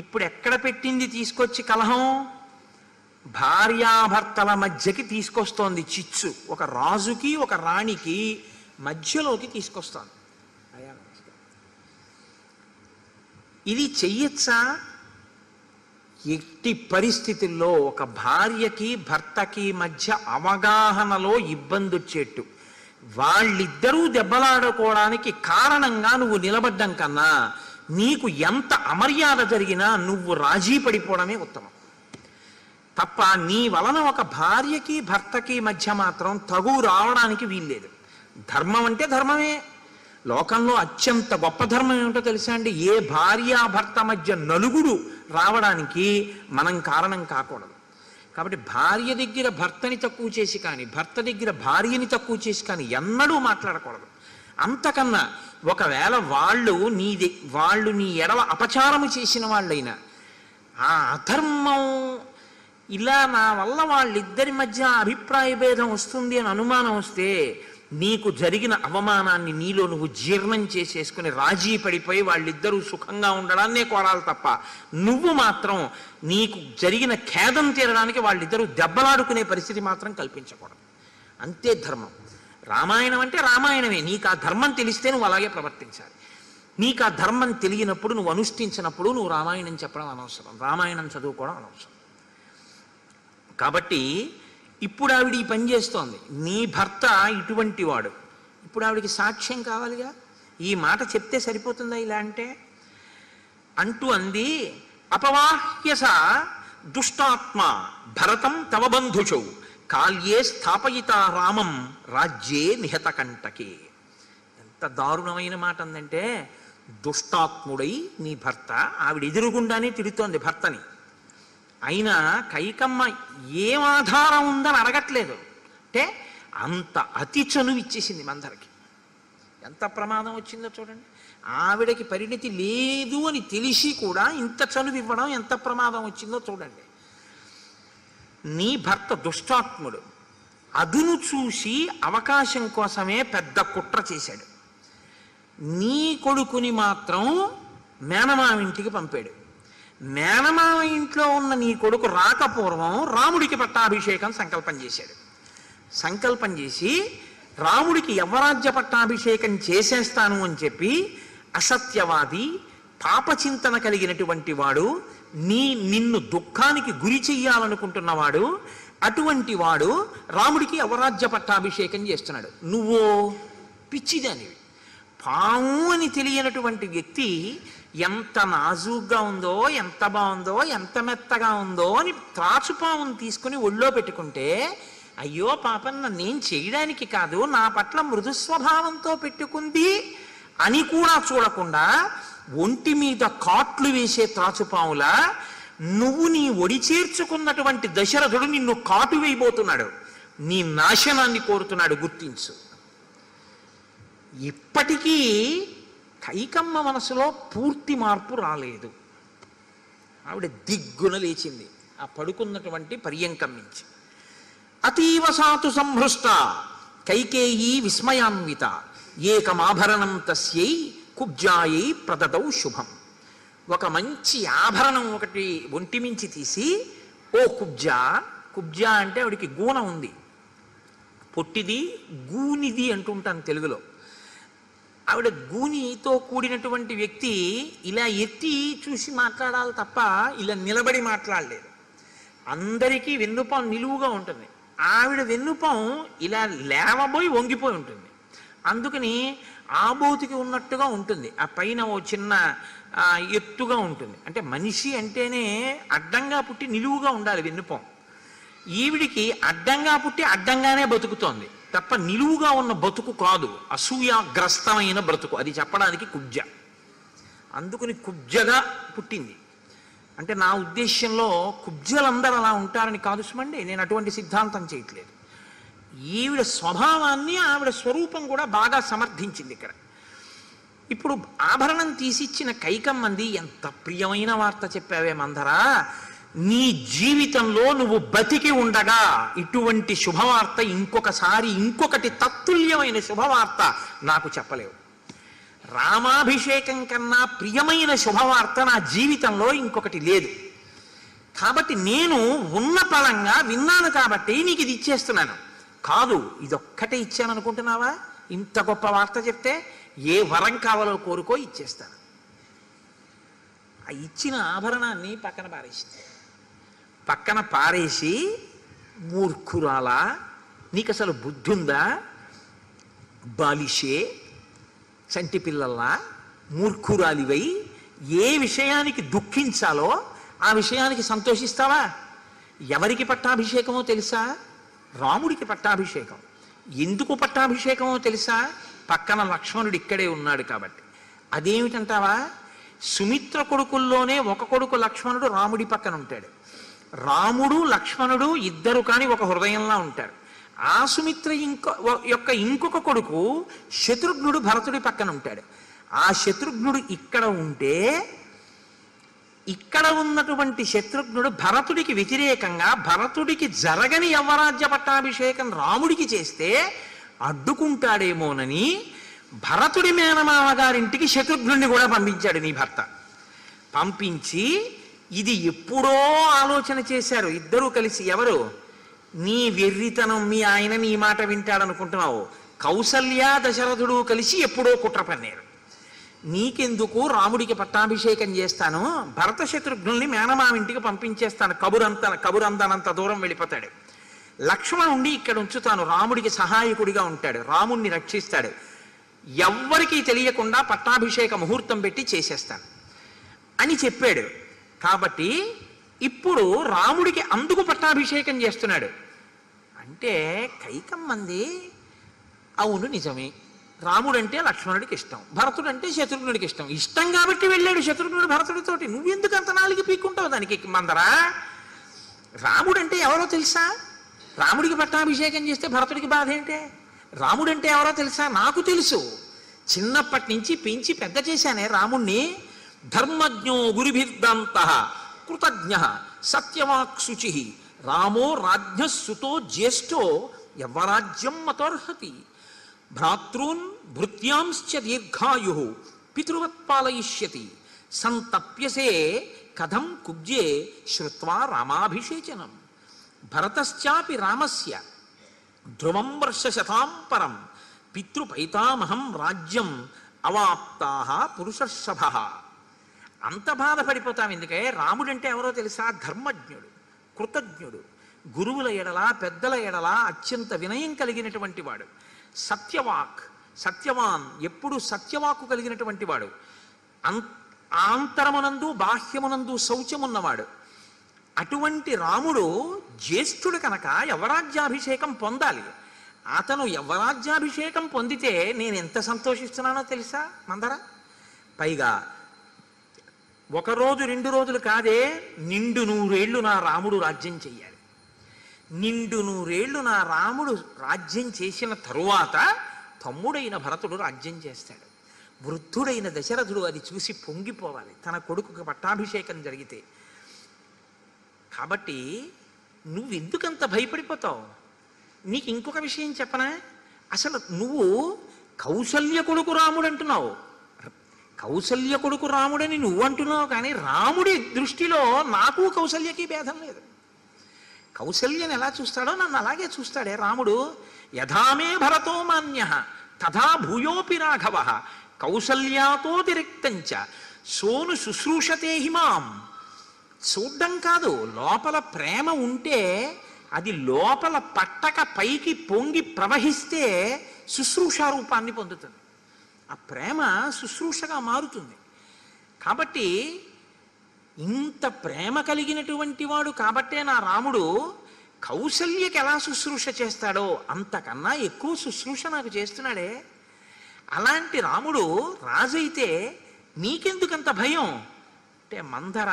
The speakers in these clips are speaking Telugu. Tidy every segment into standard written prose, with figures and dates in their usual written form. ఇప్పుడు ఎక్కడ పెట్టింది తీసుకొచ్చి కలహం? భార్యాభర్తల మధ్యకి తీసుకొస్తోంది చిచ్చు. ఒక రాజుకి ఒక రాణికి మధ్యలోకి తీసుకొస్తోంది. ఇది చెయ్యొచ్చా? ఎట్టి పరిస్థితుల్లో ఒక భార్యకి భర్తకి మధ్య అవగాహనలో ఇబ్బంది వచ్చేట్టు, వాళ్ళిద్దరూ దెబ్బలాడుకోవడానికి కారణంగా నువ్వు నిలబడ్డం కన్నా నీకు ఎంత అమర్యాద జరిగినా నువ్వు రాజీ పడిపోవడమే ఉత్తమం తప్ప నీ వలన ఒక భార్యకి భర్తకి మధ్య మాత్రం తగు రావడానికి వీల్లేదు. ధర్మం అంటే ధర్మమే. లోకంలో అత్యంత గొప్ప ధర్మం ఏమిటో తెలుసా అండి? ఏ భార్యాభర్త మధ్య నలుగురు రావడానికి మనం కారణం కాకూడదు. కాబట్టి భార్య దగ్గర భర్తని తక్కువ చేసి కానీ, భర్త దగ్గర భార్యని తక్కువ చేసి కానీ ఎన్నడూ మాట్లాడకూడదు. అంతకన్నా ఒకవేళ వాళ్ళు నీ ఎడల అపచారము చేసిన వాళ్ళైనా, ఆ అధర్మం ఇలా నా వల్ల వాళ్ళిద్దరి మధ్య అభిప్రాయ భేదం వస్తుంది అని అనుమానం వస్తే నీకు జరిగిన అవమానాన్ని నీలో నువ్వు జీర్ణం చేసేసుకుని రాజీ పడిపోయి వాళ్ళిద్దరూ సుఖంగా ఉండడాన్నే కోరాలి తప్ప నువ్వు మాత్రం నీకు జరిగిన ఖేదం తీరడానికి వాళ్ళిద్దరూ దెబ్బలాడుకునే పరిస్థితి మాత్రం కల్పించకూడదు. అంతే ధర్మం. రామాయణం అంటే రామాయణమే. నీకు ఆ ధర్మం తెలిస్తే నువ్వు అలాగే ప్రవర్తించాలి. నీకు ఆ ధర్మం తెలియనప్పుడు, నువ్వు అనుష్ఠించినప్పుడు నువ్వు రామాయణం చెప్పడం అనవసరం, రామాయణం చదువుకోవడం అనవసరం. కాబట్టి ఇప్పుడు ఆవిడ ఈ పని చేస్తోంది. నీ భర్త ఇటువంటి వాడు, ఇప్పుడు ఆవిడికి సాక్ష్యం కావాలిగా. ఈ మాట చెప్తే సరిపోతుందా ఇలా అంటే? అంటూ అంది, అపవాహ్యస దుష్టాత్మ భరతం తవ బంధుచౌ కాల్యే స్థాపయిత రామం రాజ్యే నిహత కంటకే. ఎంత దారుణమైన మాట అందంటే, దుష్టాత్ముడై నీ భర్త, ఆవిడ ఎదురుగుండానే తిడుతోంది భర్తని, అయినా కైకమ్మ ఏం ఆధారం ఉందని అడగట్లేదు. అంటే అంత అతి చనువు ఇచ్చేసింది మందరికి. ఎంత ప్రమాదం వచ్చిందో చూడండి. ఆవిడకి పరిణితి లేదు అని తెలిసి కూడా ఇంత చనువు ఇవ్వడం ఎంత ప్రమాదం వచ్చిందో చూడండి. నీ భర్త దుష్టాత్ముడు, అదును చూసి అవకాశం కోసమే పెద్ద కుట్ర చేశాడు. నీ కొడుకుని మాత్రం మేనమామ ఇంటికి పంపాడు. మేనమామ ఇంట్లో ఉన్న నీ కొడుకు రాకపూర్వం రాముడికి పట్టాభిషేకం సంకల్పం చేశాడు. సంకల్పం చేసి రాముడికి యవరాజ్య పట్టాభిషేకం చేసేస్తాను అని చెప్పి అసత్యవాది, పాపచింతన కలిగినటువంటి వాడు, నిన్ను దుఃఖానికి గురి చెయ్యాలనుకుంటున్నవాడు, అటువంటి వాడు రాముడికి యవరాజ్య పట్టాభిషేకం చేస్తున్నాడు. నువ్వో పిచ్చిదానివి. పాము అని తెలియనటువంటి వ్యక్తి ఎంత నాజూగ్గా ఉందో, ఎంత బాగుందో, ఎంత మెత్తగా ఉందో అని త్రాచుపామును తీసుకుని ఒళ్ళో పెట్టుకుంటే, అయ్యో పాపం నన్నేం చేయడానికి కాదు, నా పట్ల మృదుస్వభావంతో పెట్టుకుంది అని కూడా చూడకుండా ఒంటి మీద కాట్లు వేసే త్రాచుపాములా నువ్వు నీ ఒడి చేర్చుకున్నటువంటి దశరథుడు నిన్ను కాటు వేయబోతున్నాడు, నీ నాశనాన్ని కోరుతున్నాడు, గుర్తించు. ఇప్పటికీ కైకమ్మ మనసులో పూర్తి మార్పు రాలేదు. ఆవిడ దిగ్గున లేచింది ఆ పడుకున్నటువంటి పర్యంకం నుంచి. అతీవ సాతు సంహృష్ట కైకేయీ విస్మయాన్విత ఏకమాభరణం తస్యై కుబ్జాయై ప్రదదౌ శుభం. ఒక మంచి ఆభరణం ఒకటి ఒంటిమించి తీసి, ఓ కుబ్జా, కుబ్జా అంటే ఆవిడికి గూన ఉంది, పొట్టిది గూనిది అంటుంటాను తెలుగులో. ఆవిడ గూనితో కూడినటువంటి వ్యక్తి ఇలా ఎత్తి చూసి మాట్లాడాలి తప్ప ఇలా నిలబడి మాట్లాడలేదు. అందరికీ వెన్నుపాం నిలువుగా ఉంటుంది, ఆవిడ వెన్నుపాం ఇలా లేవబోయి వంగిపోయి ఉంటుంది. అందుకని ఆబోతికి ఉన్నట్టుగా ఉంటుంది, ఆ పైన ఓ చిన్న ఎత్తుగా ఉంటుంది. అంటే మనిషి అంటేనే అడ్డంగా పుట్టి నిలువుగా ఉండాలి వెన్నుపాం. ఈవిడికి అడ్డంగా పుట్టి అడ్డంగానే బతుకుతోంది తప్ప నిలువుగా ఉన్న బతుకు కాదు, అసూయాగ్రస్తమైన బ్రతుకు. అది చెప్పడానికి కుబ్జ, అందుకుని కుబ్జగా పుట్టింది. అంటే నా ఉద్దేశంలో కుబ్జలందరూ అలా ఉంటారని కాదు సుమండి, నేను అటువంటి సిద్ధాంతం చేయట్లేదు. ఈవిడ స్వభావాన్ని ఆవిడ స్వరూపం కూడా బాగా సమర్థించింది ఇక్కడ. ఇప్పుడు ఆభరణం తీసిచ్చిన కైకమ్మంది, ఎంత ప్రియమైన వార్త చెప్పావే మందరా, నీ జీవితంలో నువ్వు బతికి ఉండగా ఇటువంటి శుభవార్త ఇంకొకటి తత్తుల్యమైన శుభవార్త నాకు చెప్పలేవు. రామాభిషేకం కన్నా ప్రియమైన శుభవార్త నా జీవితంలో ఇంకొకటి లేదు. కాబట్టి నేను ఉన్న పరంగా విన్నాను కాబట్టి నీకు ఇది ఇచ్చేస్తున్నాను. కాదు, ఇదొక్కటే ఇచ్చాను అనుకుంటున్నావా? ఇంత గొప్ప వార్త చెప్తే ఏ వరం కావాలో కోరుకో ఇచ్చేస్తాను. ఆ ఇచ్చిన ఆభరణాన్ని పక్కన పారేసింది. పక్కన పారేసి, మూర్ఖురాలా, నీకు అసలు బుద్ధి ఉందా? బాలిషే, చంటి పిల్లల్లా, మూర్ఖురాలివై ఏ విషయానికి దుఃఖించాలో ఆ విషయానికి సంతోషిస్తావా? ఎవరికి పట్టాభిషేకమో తెలుసా? రాముడికి పట్టాభిషేకం. ఎందుకు పట్టాభిషేకమో తెలుసా? పక్కన లక్ష్మణుడు ఇక్కడే ఉన్నాడు కాబట్టి. అదేమిటంటావా? సుమిత్ర కొడుకుల్లోనే ఒక కొడుకు లక్ష్మణుడు రాముడి పక్కన ఉంటాడు. రాముడు లక్ష్మణుడు ఇద్దరు కానీ ఒక హృదయంలా ఉంటారు. ఆ సుమిత్ర ఇంకొక కొడుకు శత్రుఘ్నుడు భరతుడి పక్కన ఉంటాడు. ఆ శత్రుఘ్నుడు ఇక్కడ ఉంటే, ఇక్కడ ఉన్నటువంటి శత్రుఘ్నుడు భరతుడికి వ్యతిరేకంగా భరతుడికి జరగని యవ్వరాజ్య పట్టాభిషేకం రాముడికి చేస్తే అడ్డుకుంటాడేమోనని భరతుడి మేనమామ గారింటికి శత్రుఘ్నుడిని కూడా పంపించాడు నీ భర్త. పంపించి ఇది ఎప్పుడో ఆలోచన చేశారు ఇద్దరూ కలిసి. ఎవరు? నీ వెర్రితనం, మీ ఆయన నీ మాట వింటాడనుకుంటున్నావు. కౌసల్య, దశరథుడు కలిసి ఎప్పుడో కుట్ర పన్నారు. నీకెందుకు, రాముడికి పట్టాభిషేకం చేస్తాను, భరత శత్రుఘ్నుల్ని మేనమామింటికి పంపించేస్తాను, కబురందనంత దూరం వెళ్ళిపోతాడు. లక్ష్మణుణ్ణి ఇక్కడ ఉంచుతాను, రాముడికి సహాయకుడిగా ఉంటాడు, రాముణ్ణి రక్షిస్తాడు, ఎవ్వరికీ తెలియకుండా పట్టాభిషేక ముహూర్తం పెట్టి చేసేస్తాను అని చెప్పాడు. కాబట్టి ఇప్పుడు రాముడికి అందుకు పట్టాభిషేకం చేస్తున్నాడు అంటే కైకమ్మంది. అవును నిజమే, రాముడంటే లక్ష్మణుడికి ఇష్టం, భరతుడంటే శత్రుఘ్నుడికి ఇష్టం. ఇష్టం కాబట్టి వెళ్ళాడు శత్రుఘ్నుడు భరతుడితోటి. నువ్వెందుకు అంత నాలుగు పీక్కుంటావు దానికి మందరా? రాముడంటే ఎవరో తెలుసా? రాముడికి పట్టాభిషేకం చేస్తే భరతుడికి బాధ ఏంటే? రాముడంటే ఎవరో తెలుసా? నాకు తెలుసు, చిన్నప్పటి నుంచి పెంచి పెద్ద చేశానే రాముణ్ణి. ధర్మజ్ఞో గురుభిర్దంత కృతజ్ఞ సత్యవాక్శుచి రామో రాజ్ఞస్సుతో జ్యేష్ఠో యవ్వరాజ్యం మతోర్హతి భ్రాతృన్ భృత్యాంశ్చ దీర్ఘాయు పితృవత్పాలయిష్యతి సంతప్యసే కథం కుబ్జే శ్రుత్వా రామాభిషేచనం భరతశ్చాపి రామస్య ధ్రువం వర్షశతాం పరం పితృపైతామహం రాజ్యం అవాప్తాః పురుషర్షభః. అంత బాధపడిపోతాం ఎందుకే? రాముడంటే ఎవరో తెలుసా? ధర్మజ్ఞుడు, కృతజ్ఞుడు, గురువుల ఎడల పెద్దల ఎడల అత్యంత వినయం కలిగినటువంటి వాడు, సత్యవాక్, సత్యవాన్, ఎప్పుడు సత్యవాకు కలిగినటువంటి వాడు, ఆంతరమునందు బాహ్యమునందు శౌచమున్నవాడు. అటువంటి రాముడు జ్యేష్ఠుడు కనుక యవరాజ్యాభిషేకం పొందాలి. అతను యవరాజ్యాభిషేకం పొందితే నేను ఎంత సంతోషిస్తున్నానో తెలుసా మందరా? పైగా ఒకరోజు రెండు రోజులు కాదే, నిండు నూరేళ్లు నా రాముడు రాజ్యం చెయ్యాలి. నిండు నూరేళ్లు నా రాముడు రాజ్యం చేసిన తరువాత తమ్ముడైన భరతుడు రాజ్యం చేస్తాడు. వృద్ధుడైన దశరథుడు అది చూసి పొంగిపోవాలి తన కొడుకుకి పట్టాభిషేకం జరిగితే. కాబట్టి నువ్వెందుకంత భయపడిపోతావు? నీకు ఇంకొక విషయం చెప్పనా? అసలు నువ్వు కౌసల్య కొడుకు రాముడు అంటున్నావు, కౌసల్య కొడుకు రాముడని నువ్వు అంటున్నావు, కానీ రాముడి దృష్టిలో నాకు కౌసల్యకి భేదం లేదు. కౌసల్యని ఎలా చూస్తాడో నన్ను అలాగే చూస్తాడే రాముడు. యథామే భరతో మాన్యః తథా భూయోపి రాఘవః కౌసల్యాతోతిరిక్తంచ సోను శుశ్రూషతే హిమాం. చూడ్డం కాదు, లోపల ప్రేమ ఉంటే అది లోపల పట్టక పైకి పొంగి ప్రవహిస్తే శుశ్రూషారూపాన్ని పొందుతుంది. ఆ ప్రేమ శుశ్రూషగా మారుతుంది. కాబట్టి ఇంత ప్రేమ కలిగినటువంటి వాడు కాబట్టే నా రాముడు కౌసల్యకి ఎలా శుశ్రూష చేస్తాడో అంతకన్నా ఎక్కువ శుశ్రూష నాకు చేస్తున్నాడే. అలాంటి రాముడు రాజైతే నీకెందుకంత భయం? అంటే మందర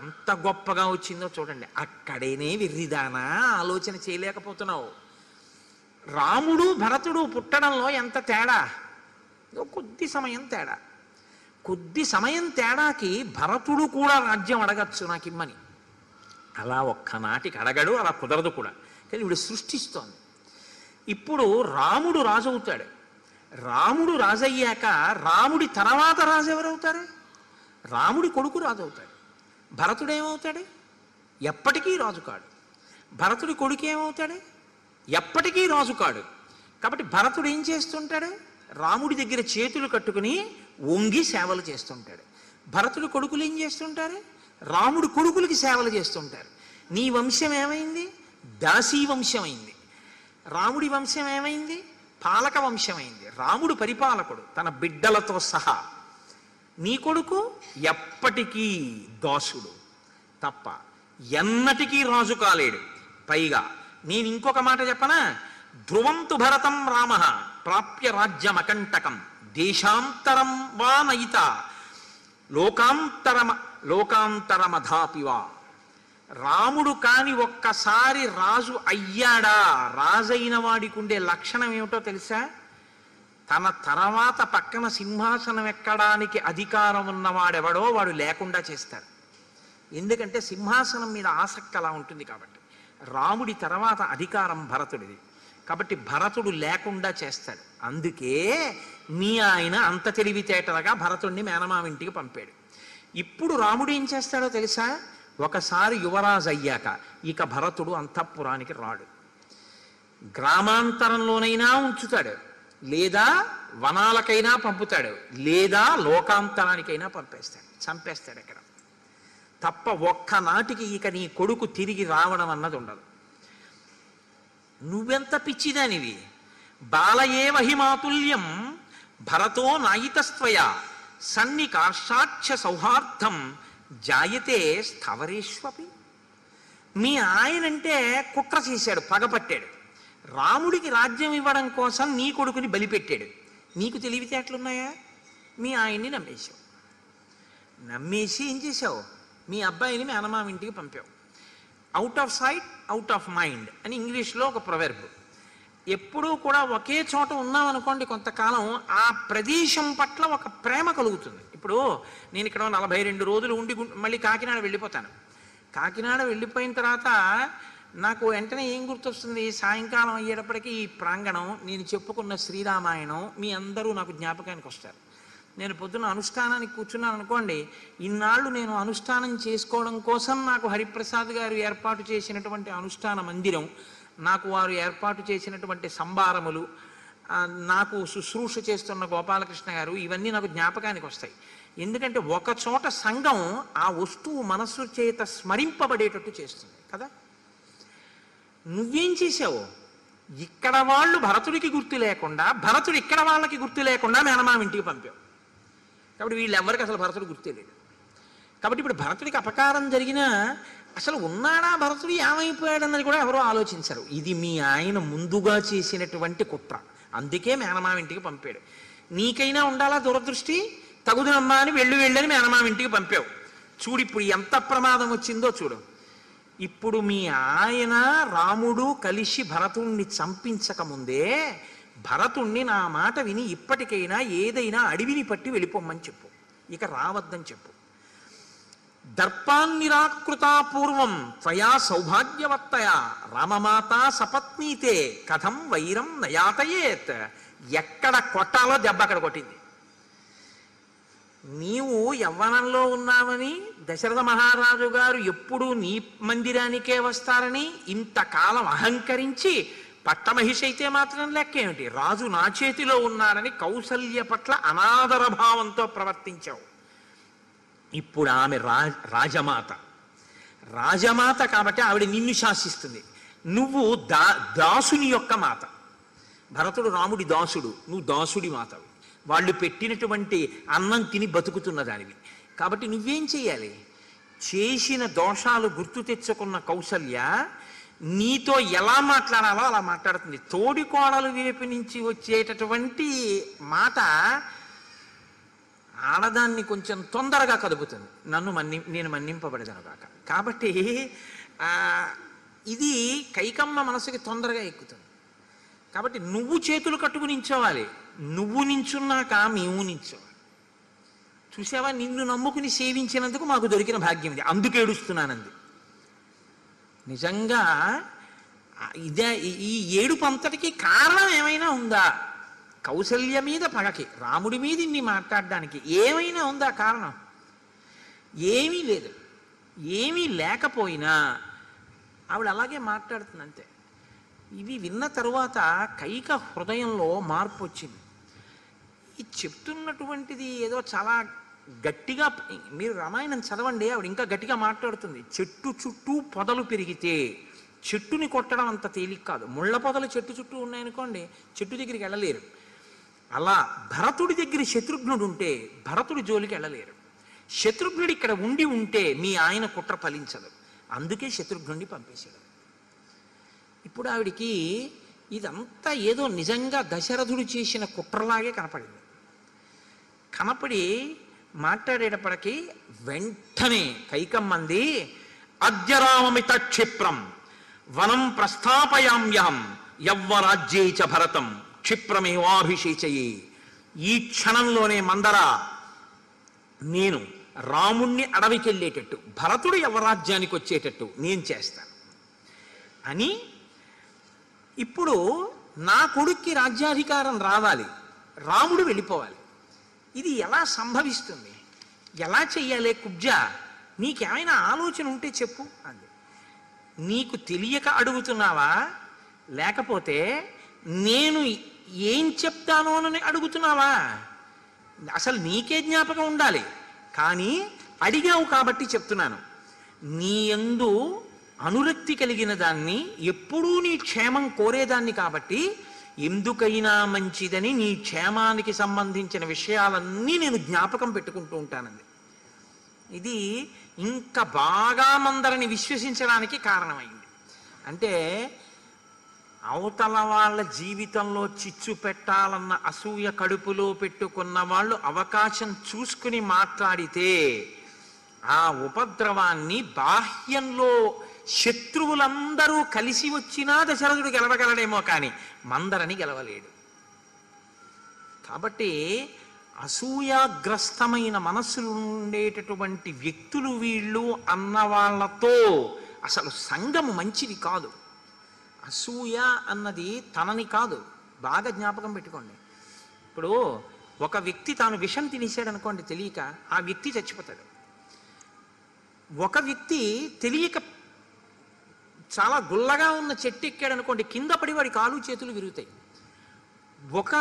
ఎంత గొప్పగా వచ్చిందో చూడండి. అక్కడేనే విర్రిదానా ఆలోచన చేయలేకపోతున్నావు. రాముడు భరతుడు పుట్టడంలో ఎంత తేడా, కొద్ది సమయం తేడా. కొద్ది సమయం తేడాకి భరతుడు కూడా రాజ్యం అడగచ్చు నాకు ఇమ్మని. అలా ఒక్కనాటికి అడగడు, అలా కుదరదు కూడా. కానీ వీడు సృష్టిస్తోంది. ఇప్పుడు రాముడు రాజు అవుతాడు. రాముడు రాజయ్యాక రాముడి తర్వాత రాజు ఎవరవుతారు? రాముడి కొడుకు రాజు అవుతాడు. భరతుడు ఏమవుతాడు? ఎప్పటికీ రాజు కాడు. భరతుడి కొడుకు ఏమవుతాడు? ఎప్పటికీ రాజు కాడు. కాబట్టి భరతుడు ఏం చేస్తుంటాడు? రాముడి దగ్గర చేతులు కట్టుకుని వంగి సేవలు చేస్తుంటాడు. భరతుడి కొడుకులు ఏం చేస్తుంటారు? రాముడి కొడుకులకి సేవలు చేస్తుంటారు. నీ వంశం ఏమైంది? దాసీ వంశమైంది. రాముడి వంశం ఏమైంది? పాలక వంశమైంది. రాముడు పరిపాలకుడు తన బిడ్డలతో సహా. నీ కొడుకు ఎప్పటికీ దాసుడు తప్ప ఎన్నటికీ రాజు కాలేడు. పైగా నేను ఇంకొక మాట చెప్పనా? ధ్రువంతు భరతం రామ ప్రాప్య రాజ్యమకంటకం దేశాంతరం వా నయిత లోకాంతరమధాపివా. రాముడు కాని ఒక్కసారి రాజు అయ్యాడా, రాజైన వాడికి ఉండే లక్షణం ఏమిటో తెలుసా? తన తర్వాత పక్కన సింహాసనం ఎక్కడానికి అధికారం ఉన్నవాడెవడో వాడు లేకుండా చేస్తాడు. ఎందుకంటే సింహాసనం మీద ఆసక్తి అలా ఉంటుంది కాబట్టి. రాముడి తర్వాత అధికారం భరతుడిది కాబట్టి భరతుడు లేకుండా చేస్తాడు. అందుకే మీ ఆయన అంత తెలివితేటలుగా భరతుడిని మేనమావింటికి పంపాడు. ఇప్పుడు రాముడు ఏం చేస్తాడో తెలుసా? ఒకసారి యువరాజు అయ్యాక ఇక భరతుడు అంతఃపురానికి రాడు. గ్రామాంతరంలోనైనా ఉంచుతాడు, లేదా వనాలకైనా పంపుతాడు, లేదా లోకాంతరానికైనా పంపేస్తాడు, చంపేస్తాడు ఇక్కడ తప్ప. ఒక్కనాటికి ఇక నీ కొడుకు తిరిగి రావడం అన్నది ఉండదు. నువ్వెంత పిచ్చిదానివి! బాలయేవహిమాతుల్యం భరతో నాయితస్త్వయా సన్నికార్షాక్ష సౌహార్థం జాయతే స్థవరేష్వపి. మీ ఆయనంటే కుట్ర చేశాడు, పగపట్టాడు. రాముడికి రాజ్యం ఇవ్వడం కోసం నీ కొడుకుని బలిపెట్టాడు. నీకు తెలివితేటలున్నాయా? మీ ఆయన్ని నమ్మేశావు. నమ్మేసి ఏం చేశావు? మీ అబ్బాయిని మేనమామింటికి పంపావు. Out of sight out of mind అని ఇంగ్లీష్లో ఒక ప్రొవర్బ్. ఎప్పుడూ కూడా ఒకే చోట ఉన్నామనుకోండి కొంతకాలం, ఆ ప్రదేశం పట్ల ఒక ప్రేమ కలుగుతుంది. ఇప్పుడు నేను ఇక్కడ 42 రోజులు ఉండి మళ్ళీ కాకినాడ వెళ్ళిపోతాను. కాకినాడ వెళ్ళిపోయిన తర్వాత నాకు వెంటనే ఏం గుర్తొస్తుంది? సాయంకాలం అయ్యేటప్పటికీ ఈ ప్రాంగణం, నేను చెప్పుకున్న శ్రీరామాయణం, మీ అందరూ నాకు జ్ఞాపకానికి వస్తారు. నేను పొద్దున్న అనుష్ఠానానికి కూర్చున్నాను అనుకోండి, ఇన్నాళ్ళు నేను అనుష్ఠానం చేసుకోవడం కోసం నాకు హరిప్రసాద్ గారు ఏర్పాటు చేసినటువంటి అనుష్ఠాన మందిరం, నాకు వారు ఏర్పాటు చేసినటువంటి సంబారములు, నాకు శుశ్రూష చేస్తున్న గోపాలకృష్ణ గారు, ఇవన్నీ నాకు జ్ఞాపకానికి వస్తాయి. ఎందుకంటే ఒక చోట సంఘం ఆ వస్తువు మనస్సు చేత స్మరింపబడేటట్టు చేస్తుంది కదా. నువ్వేం చేసావు? ఇక్కడ వాళ్ళు భరతుడికి గుర్తు లేకుండా, భరతుడు ఇక్కడ వాళ్ళకి గుర్తు లేకుండా మేనమామింటికి పంపావు. కాబట్టి వీళ్ళు ఎవరికి అసలు భరతుడు గుర్తే లేదు. కాబట్టి ఇప్పుడు భరతుడికి అపకారం జరిగినా అసలు ఉన్నాడా భరతుడు, ఏమైపోయాడన్నది కూడా ఎవరో ఆలోచించరు. ఇది మీ ఆయన ముందుగా చేసినటువంటి కుట్ర. అందుకే మేనమామింటికి పంపాడు. నీకైనా ఉండాలా దురదృష్టి! తగుదనమ్మా అని వెళ్ళని మేనమామింటికి పంపావు. చూడు ఇప్పుడు ఎంత ప్రమాదం వచ్చిందో చూడు. ఇప్పుడు మీ ఆయన రాముడు కలిసి భరతుణ్ణి చంపించకముందే భరతుణ్ణి నా మాట విని ఇప్పటికైనా ఏదైనా అడవిని పట్టి వెళ్ళిపోమ్మని చెప్పు, ఇక రావద్దని చెప్పు. దర్పాన్నిరాకృతాపూర్వం త్వయా సౌభాగ్యవత్తయా రామమాతా సపత్నీతే కథం వైరం నయాతయేత్. ఎక్కడ కొట్టాలో దెబ్బ అక్కడ కొట్టింది. నీవు యవ్వనంలో ఉన్నావని, దశరథ మహారాజు గారు ఎప్పుడూ నీ మందిరానికే వస్తారని ఇంతకాలం అహంకరించి, పట్టమహిషి అయితే మాత్రం లెక్కేమిటి, రాజు నా చేతిలో ఉన్నారని కౌసల్య పట్ల అనాదర భావంతో ప్రవర్తించావు. ఇప్పుడు ఆమె రాజమాత, రాజమాత కాబట్టి ఆవిడ నిన్ను శాసిస్తుంది. నువ్వు దాసుని యొక్క మాత. భరతుడు రాముడి దాసుడు, నువ్వు దాసుడి మాతవి. వాళ్ళు పెట్టినటువంటి అన్నం తిని బతుకుతున్న దానివి. కాబట్టి నువ్వేం చేయాలి? చేసిన దోషాలు గుర్తు తెచ్చుకున్న కౌసల్య నీతో ఎలా మాట్లాడాలో అలా మాట్లాడుతుంది. తోడికోడలు వైపు నుంచి వచ్చేటటువంటి మాట ఆడదాన్ని కొంచెం తొందరగా కదుపుతుంది. నేను మన్నింపబడేదాను కాక. కాబట్టి ఇది కైకమ్మ మనసుకి తొందరగా ఎక్కుతుంది. కాబట్టి నువ్వు చేతులు కట్టుకు నించోవాలి. నువ్వు నించున్నాక మేము నించోవాలి. చూసావా, నిన్ను నమ్ముకుని సేవించినందుకు మాకు దొరికిన భాగ్యం ఇది, అందుకు ఏడుస్తున్నానంది. నిజంగా ఇదే ఈ ఏడుపు అంతటికీ కారణం ఏమైనా ఉందా? కౌశల్య మీద పగకి, రాముడి మీద ఇన్ని మాట్లాడడానికి ఏమైనా ఉందా కారణం? ఏమీ లేదు. ఏమీ లేకపోయినా ఆవిడ అలాగే మాట్లాడుతుంది అంతే. ఇవి విన్న తరువాత కైక హృదయంలో మార్పు వచ్చింది. ఈ చెప్తున్నటువంటిది ఏదో చాలా గట్టిగా, మీరు రామాయణం చదవండి, ఆవిడ ఇంకా గట్టిగా మాట్లాడుతుంది. చెట్టు చుట్టూ పొదలు పెరిగితే, చెట్టుని కొట్టడం అంత తేలిక కాదు. ముళ్ళ పొదలు చెట్టు చుట్టూ ఉన్నాయనుకోండి, చెట్టు దగ్గరికి వెళ్ళలేరు. అలా భరతుడి దగ్గర శత్రుఘ్నుడు ఉంటే భరతుడి జోలికి వెళ్ళలేరు. శత్రుఘ్నుడు ఇక్కడ ఉండి ఉంటే మీ ఆయన కుట్ర ఫలించదు, అందుకే శత్రుఘ్నుడిని పంపేశాడు. ఇప్పుడు ఆవిడికి ఇదంతా ఏదో నిజంగా దశరథుడు చేసిన కుట్రలాగే కనపడింది. కనపడి మాట్లాడేటప్పటికీ వెంటనే కైకమ్మంది, అద్యరామమిత క్షిప్రం వనం ప్రస్థాపయామ్యహం యవ్వరాజ్యే చ భరతం క్షిప్రమేవాభిషేచయే. ఈ క్షణంలోనే మందర, నేను రాముణ్ణి అడవికి వెళ్ళేటట్టు, భరతుడు యవ్వరాజ్యానికి వచ్చేటట్టు నేను చేస్తాను అని. ఇప్పుడు నా కొడుక్కి రాజ్యాధికారం రావాలి, రాముడు వెళ్ళిపోవాలి. ఇది ఎలా సంభవిస్తుంది? ఎలా చెయ్యాలి? కుబ్జ, నీకేమైనా ఆలోచన ఉంటే చెప్పు అంది. నీకు తెలియక అడుగుతున్నావా, లేకపోతే నేను ఏం చెప్తానోనని అడుగుతున్నావా? అసలు నీకే జ్ఞాపకం ఉండాలి, కానీ అడిగావు కాబట్టి చెప్తున్నాను. నీ యందు అనురక్తి కలిగిన దాన్ని, ఎప్పుడూ నీ క్షేమం కోరేదాన్ని కాబట్టి ఎందుకైనా మంచిదని నీ క్షేమానికి సంబంధించిన విషయాలన్నీ నేను జ్ఞాపకం పెట్టుకుంటూ ఉంటానండి. ఇది ఇంకా బాగా మందరిని విశ్వసించడానికి కారణమైంది. అంటే అవతల వాళ్ళ జీవితంలో చిచ్చు పెట్టాలన్న అసూయ కడుపులో పెట్టుకున్న వాళ్ళు అవకాశం చూసుకుని మాట్లాడితే ఆ ఉపద్రవాన్ని, బాహ్యంలో శత్రువులందరూ కలిసి వచ్చినా దశరథుడు గెలవగలడేమో కానీ మందరని గెలవలేడు. కాబట్టి అసూయాగ్రస్తమైన మనస్సులు ఉండేటటువంటి వ్యక్తులు వీళ్ళు అన్న వాళ్ళతో అసలు సంఘం మంచిది కాదు. అసూయ అన్నది తనని కాదు, బాగా జ్ఞాపకం పెట్టుకోండి. ఇప్పుడు ఒక వ్యక్తి తాను విషం తినేసాడు అనుకోండి తెలియక, ఆ వ్యక్తి చచ్చిపోతాడు. ఒక వ్యక్తి తెలియక చాలా గుల్లగా ఉన్న చెట్టు ఎక్కాడు అనుకోండి, కింద పడి వాడి కాలు చేతులు విరుగుతాయి. ఒక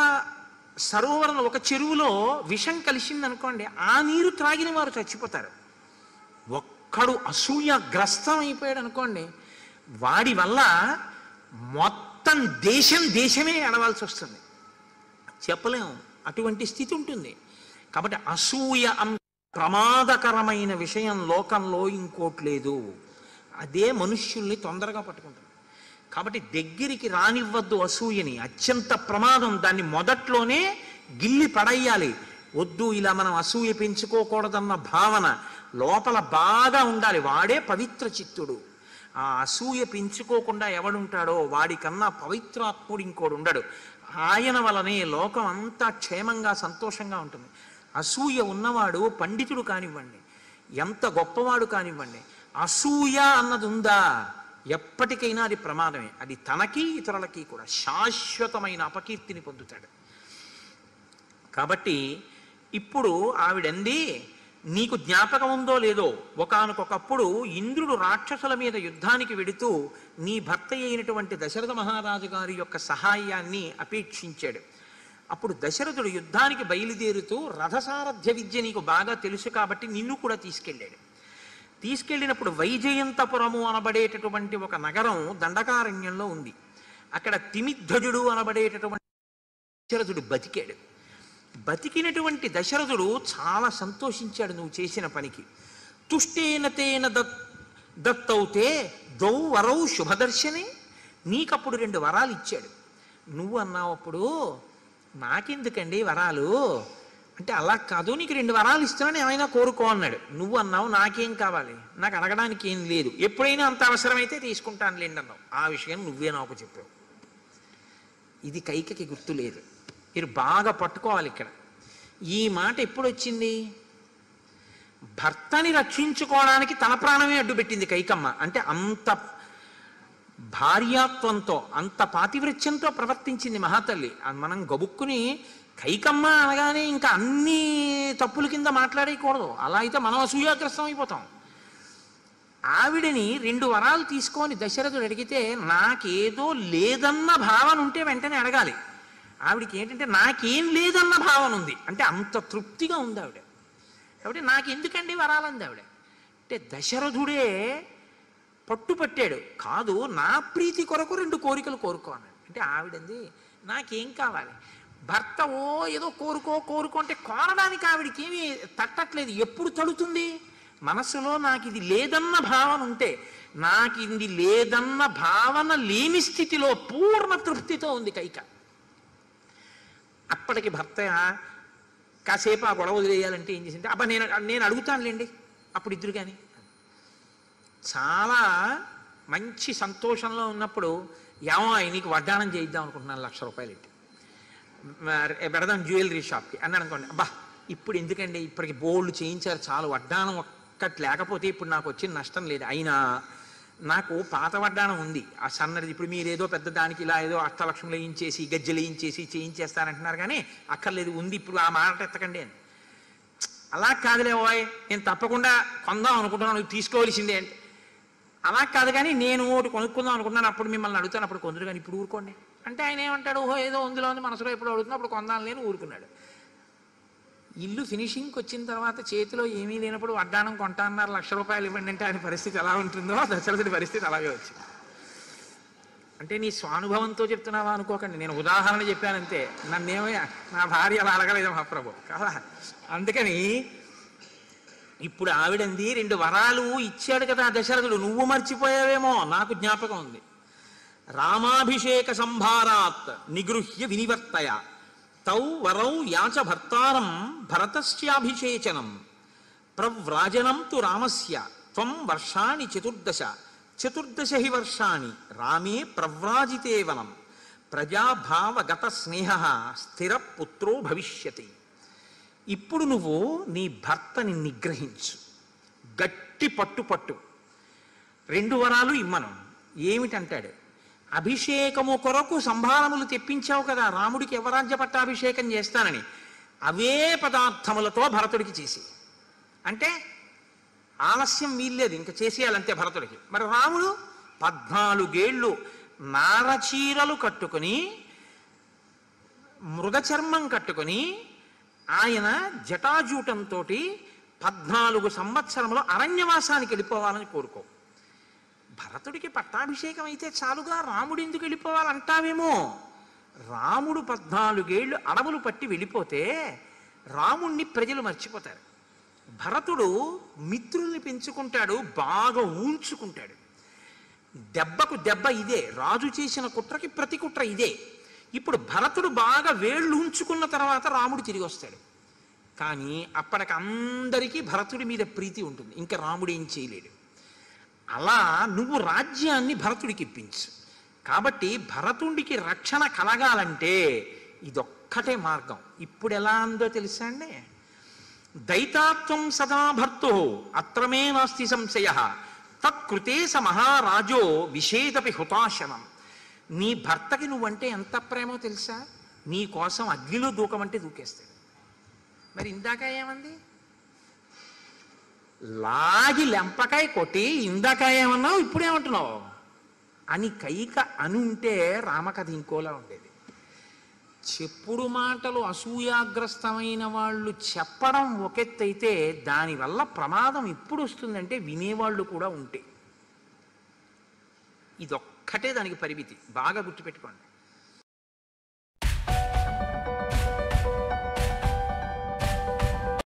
సరోవరంలో, ఒక చెరువులో విషం కలిసిందనుకోండి, ఆ నీరు త్రాగిన వారు చచ్చిపోతారు. ఒక్కడు అసూయాగ్రస్తం అయిపోయాడు అనుకోండి, వాడి వల్ల మొత్తం దేశమే ఏడవాల్సి వస్తుంది. చెప్పలేము, అటువంటి స్థితి ఉంటుంది. కాబట్టి అసూయ అంత ప్రమాదకరమైన విషయం లోకంలో ఇంకోట్లేదు. అదే మనుష్యుల్ని తొందరగా పట్టుకుంటుంది. కాబట్టి దగ్గరికి రానివ్వద్దు అసూయని, అత్యంత ప్రమాదం. దాన్ని మొదట్లోనే గిల్లి పడేయాలి. వద్దు, ఇలా మనం అసూయ పెంచుకోకూడదన్న భావన లోపల బాగా ఉండాలి. వాడే పవిత్ర చిత్తుడు. ఆ అసూయ పెంచుకోకుండా ఎవడుంటాడో వాడికన్నా పవిత్రాత్ముడు ఇంకోడు ఉండడు. ఆయన వలనే లోకం అంతా క్షేమంగా సంతోషంగా ఉంటుంది. అసూయ ఉన్నవాడు పండితుడు కానివ్వండి, ఎంత గొప్పవాడు కానివ్వండి, అసూయ అన్నది ఉందా ఎప్పటికైనా అది ప్రమాదమే. అది తనకి ఇతరులకి కూడా శాశ్వతమైన అపకీర్తిని పొందుతాడు. కాబట్టి ఇప్పుడు ఆవిడంది, నీకు జ్ఞాపకం ఉందో లేదో, ఒకానొకప్పుడు ఇంద్రుడు రాక్షసుల మీద యుద్ధానికి వెడుతూ నీ భర్త అయినటువంటి దశరథ మహారాజు గారి యొక్క సహాయాన్ని అపేక్షించాడు. అప్పుడు దశరథుడు యుద్ధానికి బయలుదేరుతూ రథసారథ్య విద్య నీకు బాగా తెలుసు కాబట్టి నిన్ను కూడా తీసుకెళ్ళాడు. తీసుకెళ్ళినప్పుడు వైజయంతపురము అనబడేటటువంటి ఒక నగరం దండకారణ్యంలో ఉంది. అక్కడ తిమిధ్వజుడు అనబడేటటువంటి దశరథుడు బతికాడు. బతికినటువంటి దశరథుడు చాలా సంతోషించాడు నువ్వు చేసిన పనికి. తుష్టేన తేన దత్తౌతే దౌ వరౌ శుభదర్శనే. నీకప్పుడు 2 వరాలు ఇచ్చాడు. నువ్వు అన్నావు, అప్పుడు నాకెందుకండి వరాలు అంటే, అలా కాదు, నీకు 2 వరాలు ఇస్తానని ఏమైనా కోరుకో అన్నాడు. నువ్వు అన్నావు, నాకేం కావాలి, నాకు అడగడానికి ఏం లేదు, ఎప్పుడైనా అంత అవసరమైతే తీసుకుంటానులేండి అన్నావు. ఆ విషయం నువ్వే నాకు చెప్పావు. ఇది కైకకి గుర్తు లేదు. మీరు బాగా పట్టుకోవాలి. ఇక్కడ ఈ మాట ఎప్పుడు వచ్చింది? భర్తని రక్షించుకోవడానికి తన ప్రాణమే అడ్డుపెట్టింది కైకమ్మ. అంటే అంత భార్యాత్వంతో అంత పాతివృత్యంతో ప్రవర్తించింది మహాతల్లి. మనం గబుక్కుని కైకమ్మ అనగానే ఇంకా అన్ని తప్పుల కింద మాట్లాడేయకూడదు, అలా అయితే మనం అసూయాగ్రస్తం అయిపోతాం. ఆవిడని 2 వరాలు తీసుకొని దశరథుడు అడిగితే నాకేదో లేదన్న భావన ఉంటే వెంటనే అడగాలి. ఆవిడికి ఏంటంటే నాకేం లేదన్న భావన ఉంది అంటే అంత తృప్తిగా ఉంది ఆవిడ. కాబట్టి నాకెందుకండి వరాలంది ఆవిడ అంటే దశరథుడే పట్టుపట్టాడు, కాదు నా ప్రీతి కొరకు 2 కోరికలు కోరుకో అన్నాడు. అంటే ఆవిడంది నాకేం కావాలి, భర్త ఓ ఏదో కోరుకో అంటే కోరడానికి ఆవిడికి ఏమీ తట్టట్లేదు. ఎప్పుడు తడుతుంది, మనసులో నాకు ఇది లేదన్న భావన ఉంటే. నాకు ఇది లేదన్న భావన లేని స్థితిలో పూర్ణ తృప్తితో ఉంది కైక. అప్పటికి భర్త కాసేపు ఆ గొడవ వదిలేయాలంటే ఏం చేసింటే అబ్బా నేను అడుగుతానులేండి అప్పుడు ఇద్దరు కానీ. చాలా మంచి సంతోషంలో ఉన్నప్పుడు ఏమో నీకు వడ్డాణం చేయిద్దాం అనుకుంటున్నాను, 1,00,000 రూపాయలు ఇట్టి పెడదాం జ్యువెలరీ షాప్కి అన్నాడు అనుకోండి. అబ్బా ఇప్పుడు ఎందుకండి, ఇప్పటికి బోల్డ్ చేయించారు చాలు, వడ్డాణం ఒక్కటి లేకపోతే ఇప్పుడు నాకు వచ్చిన నష్టం లేదు. అయినా నాకు పాత వడ్డాణం ఉంది ఆ సన్నది, ఇప్పుడు మీరేదో పెద్ద దానికి ఇలా ఏదో అష్టలక్ష్ములు వేయించేసి గజ్జలు వేయించేసి చేయించేస్తానంటున్నారు కానీ అక్కర్లేదు ఉంది, ఇప్పుడు ఆ మాట ఎత్తకండి అని. అలా కాదులే బాయ్ నేను తప్పకుండా కొందాం అనుకుంటున్నాను తీసుకోవాల్సిందే అంటే అలా కాదు కానీ నేను ఒకటి కొనుక్కుందాం అనుకుంటున్నాను అప్పుడు మిమ్మల్ని అడుగుతాను అప్పుడు కొందరు కానీ ఇప్పుడు ఊరుకోండి అంటే ఆయన ఏమంటాడు ఓహో ఏదో ఉందిలో ఉంది మనసులో ఎప్పుడు అడుగుతున్నా అప్పుడు కొందాం లేని ఊరుకున్నాడు. ఇల్లు ఫినిషింగ్కి వచ్చిన తర్వాత చేతిలో ఏమీ లేనప్పుడు వడ్డాణం కొంటా అన్నారు 1,00,000 రూపాయలు ఇవ్వండి అంటే ఆయన పరిస్థితి ఎలా ఉంటుందో దశరథుడి పరిస్థితి అలాగే వచ్చింది. అంటే నీ స్వానుభవంతో చెప్తున్నావా అనుకోకండి, నేను ఉదాహరణ చెప్పానంతే, నన్నేమో నా భార్య అలా అడగలేదు మహాప్రభు కదా. అందుకని ఇప్పుడు ఆవిడంది 2 వరాలు ఇచ్చాడు కదా దశరథుడు, నువ్వు మర్చిపోయావేమో నాకు జ్ఞాపకం ఉంది. రామాభిషేక సంభారాత్ నిగృహ్య వినివర్తయ తౌ వరౌ యాచ భర్తారం భరతస్యాభిషేచనం ప్రవ్రాజనం తు రామస్య త్వం వర్షాణి చతుర్దశ చతుర్దశ హి వర్షాణి రామే ప్రవ్రాజితే వనం ప్రజాభావగత స్నేహ స్థిర పుత్రో భవిష్యతి. ఇప్పుడు నువ్వు నీ భర్తని నిగ్రహించు, గట్టి పట్టు 2 వరాలు ఇమ్మను. ఏమిటంటాడు, అభిషేకము కొరకు సంభారములు తెప్పించావు కదా రాముడికి యవరాజ్య పట్టాభిషేకం చేస్తానని, అవే పదార్థములతో భరతుడికి చేసి అంటే ఆలస్యం వీల్లేదు ఇంకా చేసేయాలంతే భరతుడికి. మరి రాముడు 14 ఏళ్ళు నారచీరలు కట్టుకుని మృగచర్మం కట్టుకుని ఆయన జటాజూటంతో 14 సంవత్సరంలో అరణ్యవాసానికి వెళ్ళిపోవాలని కోరుకో. భరతుడికి పట్టాభిషేకం అయితే చాలుగా రాముడు ఎందుకు వెళ్ళిపోవాలంటావేమో. రాముడు 14 ఏళ్ళు అడవులు పట్టి వెళ్ళిపోతే రాముణ్ణి ప్రజలు మర్చిపోతారు. భరతుడు మిత్రుల్ని పెంచుకుంటాడు, బాగా ఊంచుకుంటాడు. దెబ్బకు దెబ్బ ఇదే, రాజు చేసిన కుట్రకి ప్రతి కుట్ర ఇదే. ఇప్పుడు భరతుడు బాగా వేళ్ళు ఉంచుకున్న తర్వాత రాముడు తిరిగి వస్తాడు. కానీ అప్పటికి అందరికీ భరతుడి మీద ప్రీతి ఉంటుంది, ఇంకా రాముడు ఏం చేయలేడు. అలా నువ్వు రాజ్యాన్ని భరతుడికి ఇప్పించు. కాబట్టి భరతుడికి రక్షణ కలగాలంటే ఇదొక్కటే మార్గం. ఇప్పుడు ఎలా ఉందో తెలుసా అండి, దైతాత్వం సదా భర్తో అత్రమే నాస్తి సంశయ తత్కృతే స మహారాజో విషేదపి హుతాశనం. నీ భర్తకి నువ్వంటే ఎంత ప్రేమో తెలుసా, నీ కోసం అగ్నిలో దూకమంటే దూకేస్తాడు. మరి ఇందాక ఏమంది, లాగి లెంపకాయ కొట్టి ఇందాక ఏమన్నావు ఇప్పుడేమంటున్నావు అని కైక అనుంటే రామకథ ఇంకోలా ఉండేది. చెప్పుడు మాటలు అసూయాగ్రస్తమైన వాళ్ళు చెప్పడం ఒకెత్తైతే దానివల్ల ప్రమాదం ఎప్పుడు వస్తుందంటే వినేవాళ్ళు కూడా ఉంటే. ఇదొక్కటే దానికి పరిమితి, బాగా గుర్తుపెట్టుకోండి.